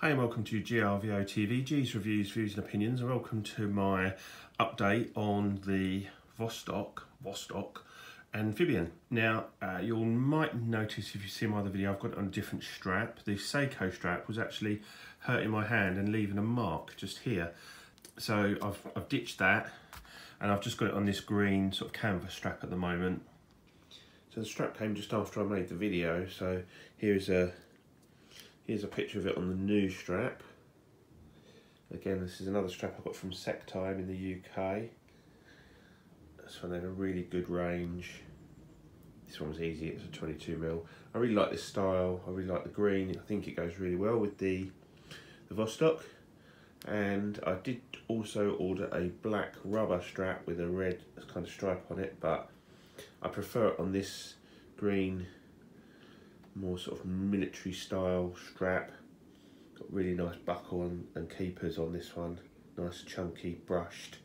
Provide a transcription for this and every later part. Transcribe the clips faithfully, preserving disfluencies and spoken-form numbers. Hey and welcome to G R V O T V, G's Reviews, Views and Opinions, and welcome to my update on the Vostok, Vostok amphibian. Now, uh, you might notice if you see my other video, I've got it on a different strap. The Seiko strap was actually hurting my hand and leaving a mark just here. So I've, I've ditched that, and I've just got it on this green sort of canvas strap at the moment. So the strap came just after I made the video, so here's a Here's a picture of it on the new strap. Again, this is another strap I got from Sectime in the U K. This one had a really good range. This one was easy, it's a twenty-two mil. I really like this style, I really like the green. I think it goes really well with the, the Vostok. And I did also order a black rubber strap with a red kind of stripe on it, but I prefer it on this green, more sort of military style strap. Got really nice buckle and, and keepers on this one. Nice chunky, brushed,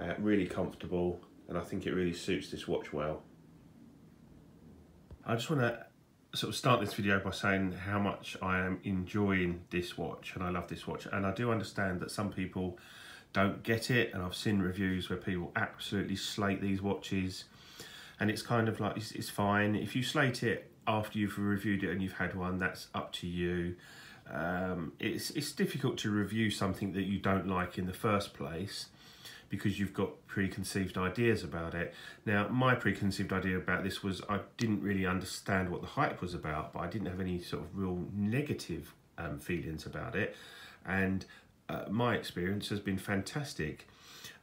uh, really comfortable, and I think it really suits this watch well. I just want to sort of start this video by saying how much I am enjoying this watch, and I love this watch, and I do understand that some people don't get it, and I've seen reviews where people absolutely slate these watches, and it's kind of like, it's, it's fine. If you slate it after you've reviewed it and you've had one, that's up to you. Um, it's, it's difficult to review something that you don't like in the first place because you've got preconceived ideas about it. Now, my preconceived idea about this was I didn't really understand what the hype was about, but I didn't have any sort of real negative um, feelings about it. And uh, my experience has been fantastic.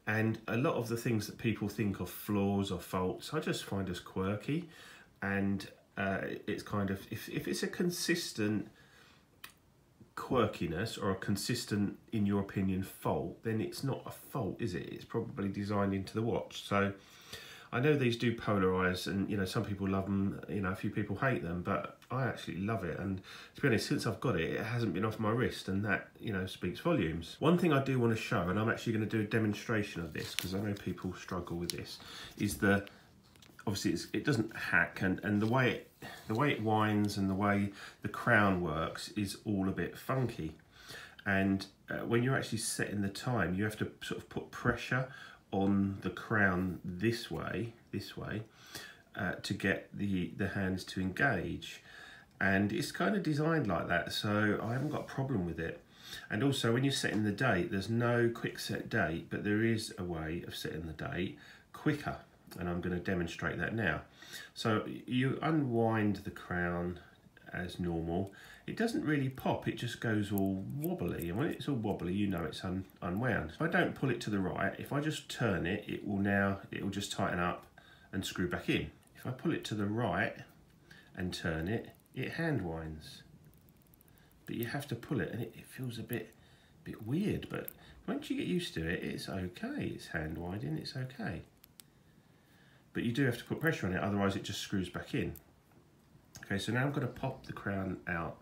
And a lot of the things that people think of flaws or faults, I just find as quirky. And Uh, it's kind of, if, if it's a consistent quirkiness or a consistent, in your opinion, fault, then it's not a fault, is it? It's probably designed into the watch. So I know these do polarize, and you know, some people love them, you know, a few people hate them, but I actually love it. And to be honest, since I've got it, it hasn't been off my wrist, and that, you know, speaks volumes. One thing I do want to show, and I'm actually going to do a demonstration of this because I know people struggle with this, is the obviously it's, it doesn't hack, and, and the way it, the way it winds and the way the crown works is all a bit funky. And uh, when you're actually setting the time, you have to sort of put pressure on the crown this way, this way, uh, to get the, the hands to engage. And it's kind of designed like that, so I haven't got a problem with it. And also when you're setting the date, there's no quick set date, but there is a way of setting the date quicker. And I'm going to demonstrate that now. So you unwind the crown as normal. It doesn't really pop, it just goes all wobbly. And when it's all wobbly, you know it's un unwound. If I don't pull it to the right, if I just turn it, it will now, it will just tighten up and screw back in. If I pull it to the right and turn it, it hand winds. But you have to pull it, and it, it feels a bit, bit weird. But once you get used to it, it's okay. It's hand winding, it's okay. But you do have to put pressure on it, otherwise it just screws back in. Okay, so now I'm gonna pop the crown out.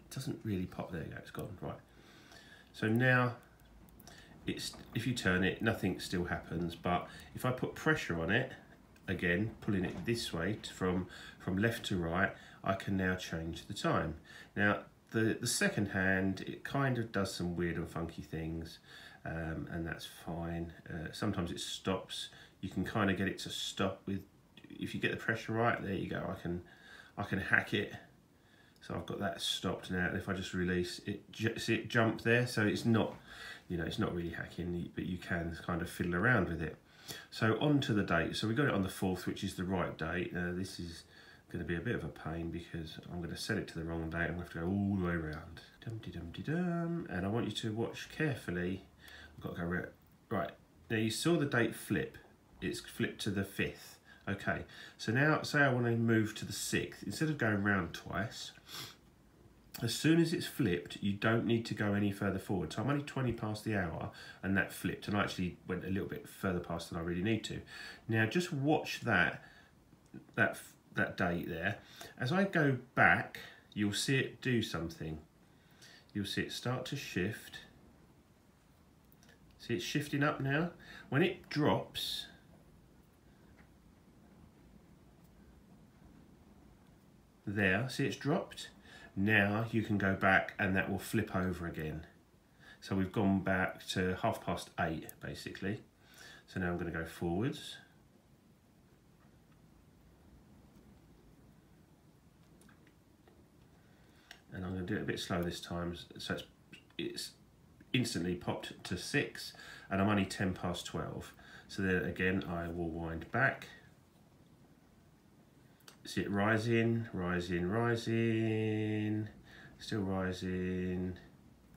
It doesn't really pop, there you go, it's gone, right. So now, it's if you turn it, nothing still happens, but if I put pressure on it, again, pulling it this way to, from, from left to right, I can now change the time. Now, the, the second hand, it kind of does some weird and funky things, um, and that's fine. Uh, sometimes it stops. You can kind of get it to stop with, if you get the pressure right, there you go, I can I can hack it. So I've got that stopped now, and if I just release it, ju see it jump there, so it's not, you know, it's not really hacking, but you can kind of fiddle around with it. So on to the date, so we got it on the fourth, which is the right date. Now this is going to be a bit of a pain because I'm going to set it to the wrong date, I'm going to have to go all the way around. Dum-de-dum-de-dum, and I want you to watch carefully. I've got to go right, right. Now you saw the date flip. It's flipped to the fifth. Okay, so now say I want to move to the sixth. Instead of going round twice, as soon as it's flipped, you don't need to go any further forward. So I'm only twenty past the hour, and that flipped, and I actually went a little bit further past than I really need to. Now just watch that that that date there. As I go back, you'll see it do something. You'll see it start to shift. See, it's shifting up now. When it drops, there, see it's dropped. Now you can go back and that will flip over again. So we've gone back to half past eight basically. So now I'm going to go forwards. And I'm going to do it a bit slow this time, so it's, it's instantly popped to six, and I'm only ten past twelve. So then again, I will wind back. See it rising, rising, rising, still rising,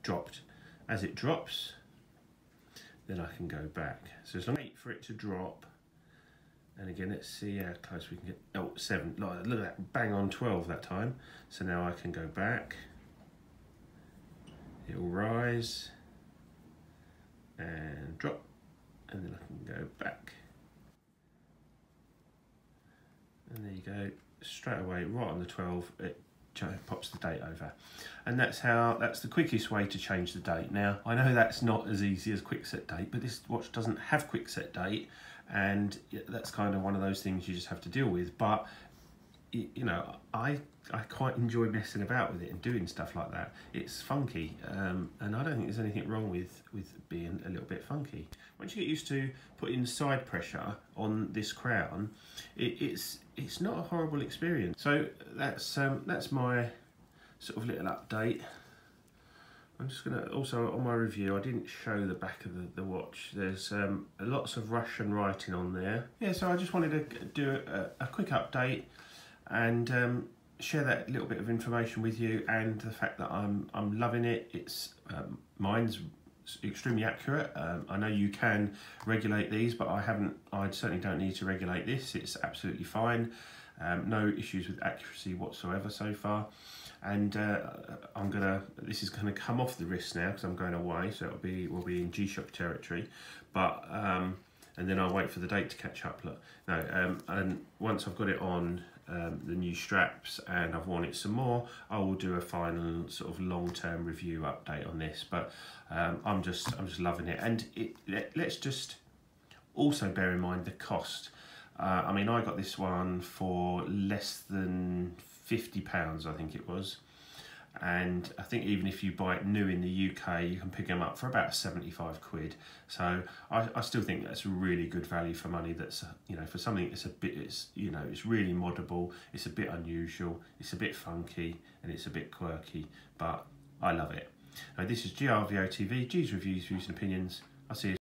dropped. As it drops, then I can go back. So as long as I wait for it to drop, and again, let's see how close we can get. Oh, seven, look at that, bang on twelve that time. So now I can go back, it will rise and drop, and then I can go back. And there you go, straight away, right on the twelve, it pops the date over. And that's how, that's the quickest way to change the date. Now, I know that's not as easy as quick set date, but this watch doesn't have quick set date. And that's kind of one of those things you just have to deal with. But, you know, I I quite enjoy messing about with it and doing stuff like that. It's funky, um, and I don't think there's anything wrong with, with being a little bit funky. Once you get used to putting side pressure on this crown, it, it's it's not a horrible experience. So that's um, that's my sort of little update. I'm just gonna, also on my review, I didn't show the back of the, the watch. There's um, lots of Russian writing on there. Yeah, so I just wanted to do a, a quick update and um, share that little bit of information with you, and the fact that I'm, I'm loving it. It's, um, mine's extremely accurate. Um, I know you can regulate these, but I haven't, I certainly don't need to regulate this. It's absolutely fine. Um, no issues with accuracy whatsoever so far. And uh, I'm gonna, this is gonna come off the wrist now because I'm going away, so it'll be, we'll be in G-Shock territory. But um, and then I'll wait for the date to catch up. Look, no, um, and once I've got it on um, the new straps and I've worn it some more, I will do a final sort of long-term review update on this. But um, I'm just, I'm just loving it. And it, let, let's just also bear in mind the cost. Uh, I mean, I got this one for less than fifty pounds, I think it was, and I think even if you buy it new in the U K, you can pick them up for about seventy-five quid. So I, I still think that's really good value for money. That's, you know, for something that's a bit, it's, you know, it's really moddable, it's a bit unusual, it's a bit funky, and it's a bit quirky, but I love it. Now, this is G R V O T V, G's Reviews, Views and Opinions. I'll see you.